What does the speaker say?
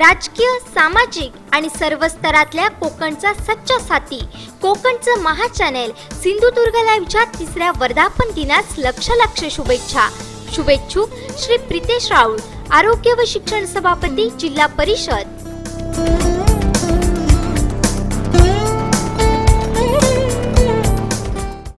राजकीय सामाजिक आणि सर्व स्तरातल्या कोकणचा सच्चा साथी कोकणचं महा channel Sindhudurg live chat तिसऱ्या वर्धापन दिनास लक्षलक्ष शुभेच्छा। शुभेच्छुक श्री. प्रितेश राऊळ, आरोग्य व शिक्षण सभापती, जिल्हा परिषद।